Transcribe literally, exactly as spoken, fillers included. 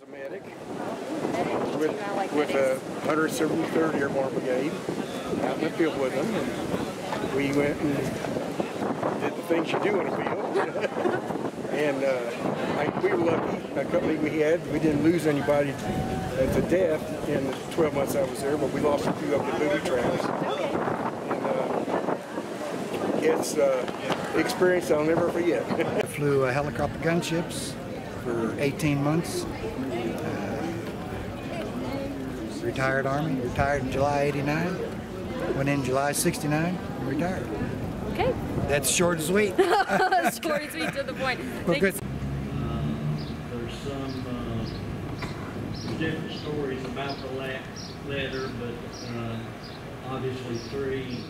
was a medic with, with the one hundred seventy-third Airborne Brigade out in the field with them. And we went and did the things you do in a field. and uh, I, we were lucky. The company we had, we didn't lose anybody to death in the twelve months I was there, but we lost a few of the booby traps. Okay. And, uh, it's uh, experience I'll never forget. I flew uh, helicopter gunships for eighteen months. Uh, retired Army, retired in July eighty-nine, went in July sixty-nine, and retired. Okay. That's short and sweet. Short and sweet to the point. Well, good. There's some uh, different stories about the letter, but uh, obviously three.